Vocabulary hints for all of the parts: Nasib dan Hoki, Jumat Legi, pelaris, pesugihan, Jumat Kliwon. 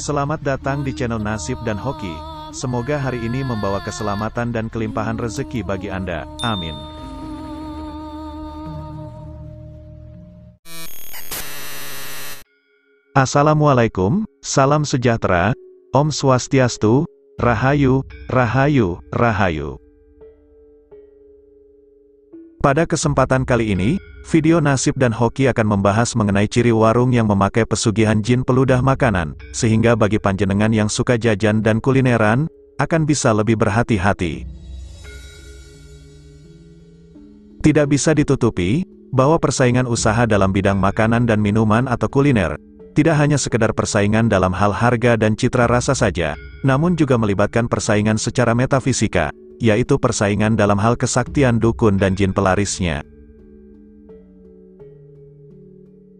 Selamat datang di channel Nasib dan Hoki. Semoga hari ini membawa keselamatan dan kelimpahan rezeki bagi Anda. Amin. Assalamualaikum, salam sejahtera, Om Swastiastu, Rahayu, Rahayu, Rahayu. Pada kesempatan kali ini, video Nasib dan Hoki akan membahas mengenai ciri warung yang memakai pesugihan jin peludah makanan, sehingga bagi panjenengan yang suka jajan dan kulineran, akan bisa lebih berhati-hati. Tidak bisa ditutupi, bahwa persaingan usaha dalam bidang makanan dan minuman atau kuliner, tidak hanya sekedar persaingan dalam hal harga dan citra rasa saja, namun juga melibatkan persaingan secara metafisika, yaitu persaingan dalam hal kesaktian dukun dan jin pelarisnya.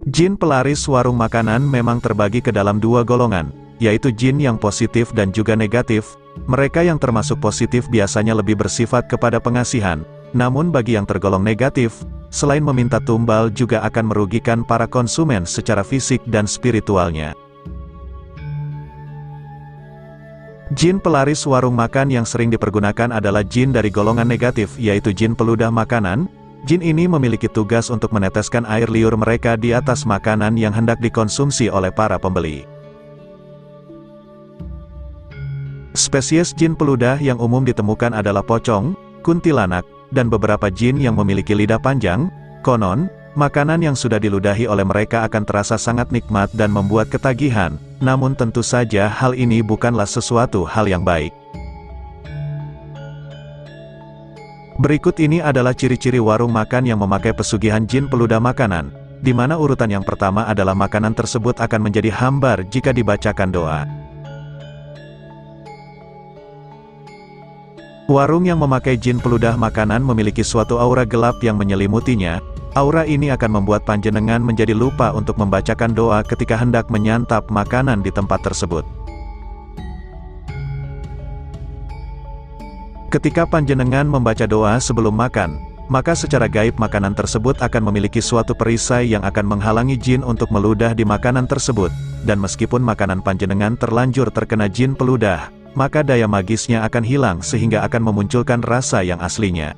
Jin pelaris warung makanan memang terbagi ke dalam dua golongan, yaitu jin yang positif dan juga negatif. Mereka yang termasuk positif biasanya lebih bersifat kepada pengasihan, namun bagi yang tergolong negatif, selain meminta tumbal juga akan merugikan para konsumen secara fisik dan spiritualnya. Jin pelaris warung makan yang sering dipergunakan adalah jin dari golongan negatif, yaitu jin peludah makanan. Jin ini memiliki tugas untuk meneteskan air liur mereka di atas makanan yang hendak dikonsumsi oleh para pembeli. Spesies jin peludah yang umum ditemukan adalah pocong, kuntilanak, dan beberapa jin yang memiliki lidah panjang. Konon, makanan yang sudah diludahi oleh mereka akan terasa sangat nikmat dan membuat ketagihan, namun tentu saja hal ini bukanlah sesuatu hal yang baik. Berikut ini adalah ciri-ciri warung makan yang memakai pesugihan jin peludah makanan, di mana urutan yang pertama adalah makanan tersebut akan menjadi hambar jika dibacakan doa. Warung yang memakai jin peludah makanan memiliki suatu aura gelap yang menyelimutinya. Aura ini akan membuat panjenengan menjadi lupa untuk membacakan doa ketika hendak menyantap makanan di tempat tersebut. Ketika panjenengan membaca doa sebelum makan, maka secara gaib makanan tersebut akan memiliki suatu perisai yang akan menghalangi jin untuk meludah di makanan tersebut, dan meskipun makanan panjenengan terlanjur terkena jin peludah, maka daya magisnya akan hilang sehingga akan memunculkan rasa yang aslinya.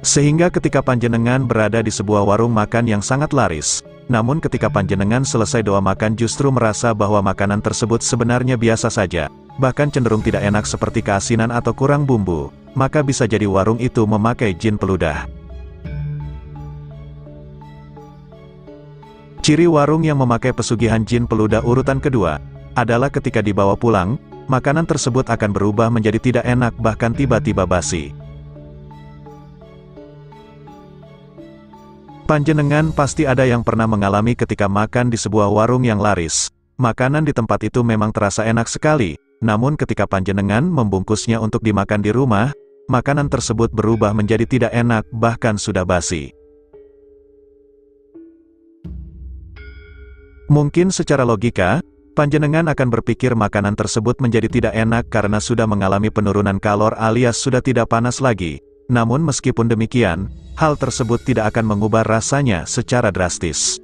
Sehingga ketika panjenengan berada di sebuah warung makan yang sangat laris, namun ketika panjenengan selesai doa makan justru merasa bahwa makanan tersebut sebenarnya biasa saja, bahkan cenderung tidak enak seperti keasinan atau kurang bumbu, maka bisa jadi warung itu memakai jin peludah. Ciri warung yang memakai pesugihan jin peludah urutan kedua, adalah ketika dibawa pulang, makanan tersebut akan berubah menjadi tidak enak bahkan tiba-tiba basi. Panjenengan pasti ada yang pernah mengalami ketika makan di sebuah warung yang laris. Makanan di tempat itu memang terasa enak sekali, namun ketika panjenengan membungkusnya untuk dimakan di rumah, makanan tersebut berubah menjadi tidak enak bahkan sudah basi. Mungkin secara logika, panjenengan akan berpikir makanan tersebut menjadi tidak enak karena sudah mengalami penurunan kalor alias sudah tidak panas lagi. Namun meskipun demikian, hal tersebut tidak akan mengubah rasanya secara drastis.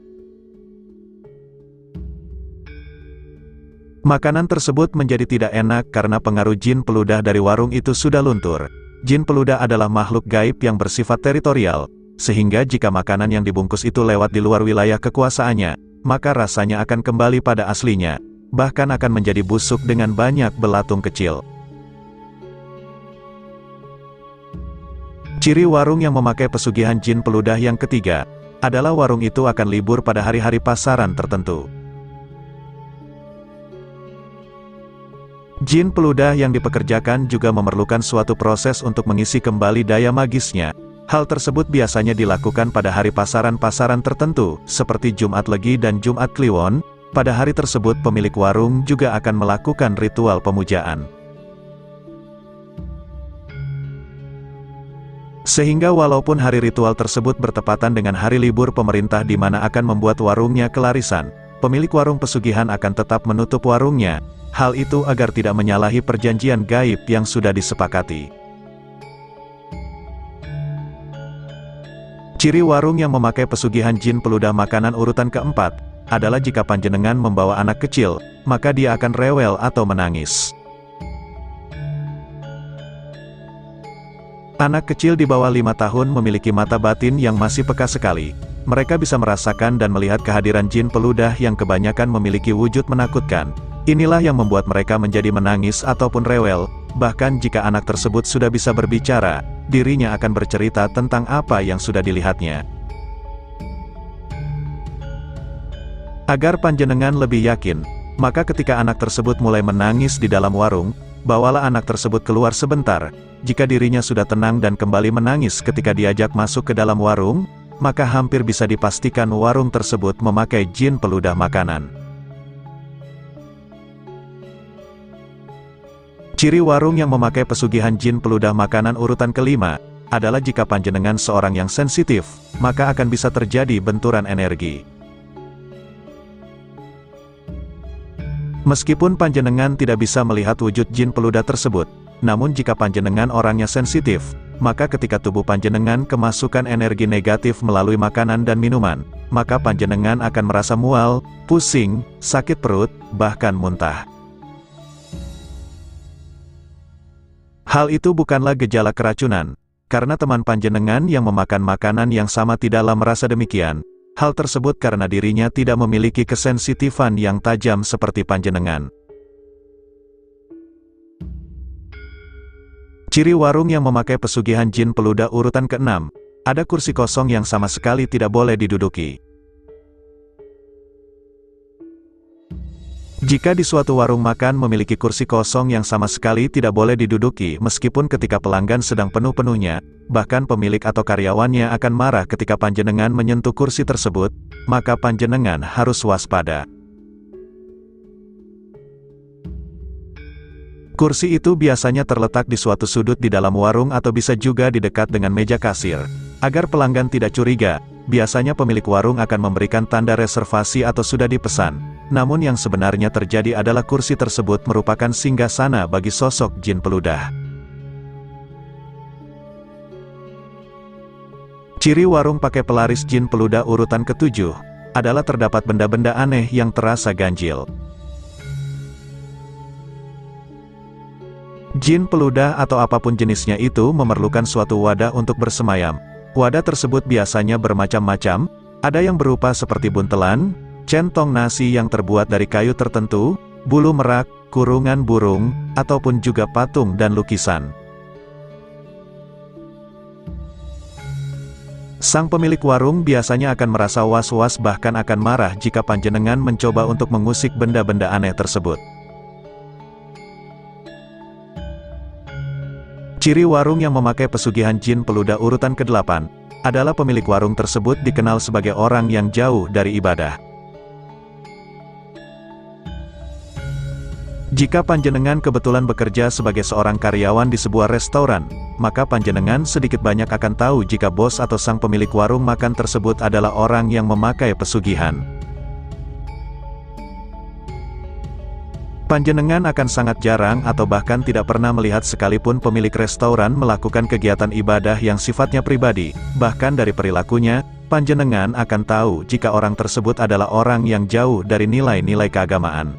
Makanan tersebut menjadi tidak enak karena pengaruh jin peludah dari warung itu sudah luntur. Jin peludah adalah makhluk gaib yang bersifat teritorial, sehingga jika makanan yang dibungkus itu lewat di luar wilayah kekuasaannya, maka rasanya akan kembali pada aslinya, bahkan akan menjadi busuk dengan banyak belatung kecil. Ciri warung yang memakai pesugihan jin peludah yang ketiga, adalah warung itu akan libur pada hari-hari pasaran tertentu. Jin peludah yang dipekerjakan juga memerlukan suatu proses untuk mengisi kembali daya magisnya. Hal tersebut biasanya dilakukan pada hari pasaran-pasaran tertentu, seperti Jumat Legi dan Jumat Kliwon. Pada hari tersebut pemilik warung juga akan melakukan ritual pemujaan. Sehingga walaupun hari ritual tersebut bertepatan dengan hari libur pemerintah di mana akan membuat warungnya kelarisan, pemilik warung pesugihan akan tetap menutup warungnya. Hal itu agar tidak menyalahi perjanjian gaib yang sudah disepakati. Ciri warung yang memakai pesugihan jin peludah makanan urutan keempat, adalah jika panjenengan membawa anak kecil, maka dia akan rewel atau menangis. Anak kecil di bawah 5 tahun memiliki mata batin yang masih peka sekali. Mereka bisa merasakan dan melihat kehadiran jin peludah yang kebanyakan memiliki wujud menakutkan. Inilah yang membuat mereka menjadi menangis ataupun rewel, bahkan jika anak tersebut sudah bisa berbicara, dirinya akan bercerita tentang apa yang sudah dilihatnya. Agar panjenengan lebih yakin, maka ketika anak tersebut mulai menangis di dalam warung, bawalah anak tersebut keluar sebentar. Jika dirinya sudah tenang dan kembali menangis ketika diajak masuk ke dalam warung, maka hampir bisa dipastikan warung tersebut memakai jin peludah makanan. Ciri warung yang memakai pesugihan jin peludah makanan urutan kelima, adalah jika panjenengan seorang yang sensitif, maka akan bisa terjadi benturan energi. Meskipun panjenengan tidak bisa melihat wujud jin peludah tersebut, namun jika panjenengan orangnya sensitif, maka ketika tubuh panjenengan kemasukan energi negatif melalui makanan dan minuman, maka panjenengan akan merasa mual, pusing, sakit perut, bahkan muntah. Hal itu bukanlah gejala keracunan, karena teman panjenengan yang memakan makanan yang sama tidaklah merasa demikian. Hal tersebut karena dirinya tidak memiliki kesensitifan yang tajam seperti panjenengan. Ciri warung yang memakai pesugihan jin peludah urutan ke-6, ada kursi kosong yang sama sekali tidak boleh diduduki. Jika di suatu warung makan memiliki kursi kosong yang sama sekali tidak boleh diduduki meskipun ketika pelanggan sedang penuh-penuhnya, bahkan pemilik atau karyawannya akan marah ketika panjenengan menyentuh kursi tersebut, maka panjenengan harus waspada. Kursi itu biasanya terletak di suatu sudut di dalam warung atau bisa juga di dekat dengan meja kasir. Agar pelanggan tidak curiga, biasanya pemilik warung akan memberikan tanda reservasi atau sudah dipesan. Namun yang sebenarnya terjadi adalah kursi tersebut merupakan singgasana bagi sosok jin peludah. Ciri warung pakai pelaris jin peludah urutan ke-7, adalah terdapat benda-benda aneh yang terasa ganjil. Jin peludah atau apapun jenisnya itu memerlukan suatu wadah untuk bersemayam. Wadah tersebut biasanya bermacam-macam, ada yang berupa seperti buntelan, centong nasi yang terbuat dari kayu tertentu, bulu merak, kurungan burung, ataupun juga patung dan lukisan. Sang pemilik warung biasanya akan merasa was-was bahkan akan marah jika panjenengan mencoba untuk mengusik benda-benda aneh tersebut. Ciri warung yang memakai pesugihan jin peludah urutan ke-8, adalah pemilik warung tersebut dikenal sebagai orang yang jauh dari ibadah. Jika panjenengan kebetulan bekerja sebagai seorang karyawan di sebuah restoran, maka panjenengan sedikit banyak akan tahu jika bos atau sang pemilik warung makan tersebut adalah orang yang memakai pesugihan. Panjenengan akan sangat jarang atau bahkan tidak pernah melihat sekalipun pemilik restoran melakukan kegiatan ibadah yang sifatnya pribadi. Bahkan dari perilakunya, panjenengan akan tahu jika orang tersebut adalah orang yang jauh dari nilai-nilai keagamaan.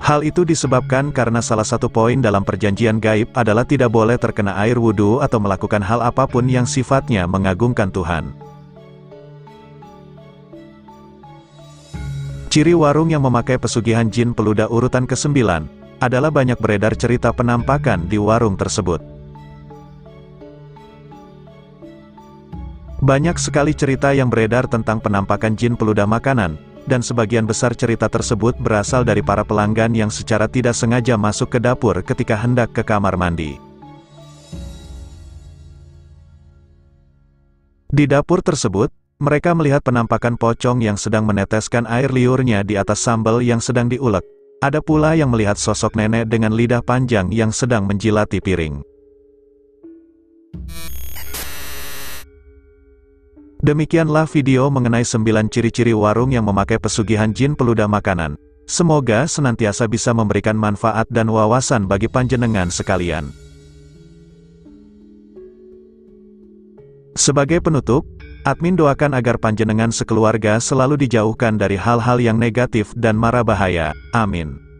Hal itu disebabkan karena salah satu poin dalam perjanjian gaib adalah tidak boleh terkena air wudhu atau melakukan hal apapun yang sifatnya mengagungkan Tuhan. Ciri warung yang memakai pesugihan jin peludah urutan ke-9, adalah banyak beredar cerita penampakan di warung tersebut. Banyak sekali cerita yang beredar tentang penampakan jin peludah makanan, dan sebagian besar cerita tersebut berasal dari para pelanggan yang secara tidak sengaja masuk ke dapur ketika hendak ke kamar mandi. Di dapur tersebut, mereka melihat penampakan pocong yang sedang meneteskan air liurnya di atas sambal yang sedang diulek. Ada pula yang melihat sosok nenek dengan lidah panjang yang sedang menjilati piring. Demikianlah video mengenai 9 ciri-ciri warung yang memakai pesugihan jin peludah makanan. Semoga senantiasa bisa memberikan manfaat dan wawasan bagi panjenengan sekalian. Sebagai penutup, admin doakan agar panjenengan sekeluarga selalu dijauhkan dari hal-hal yang negatif dan mara bahaya. Amin.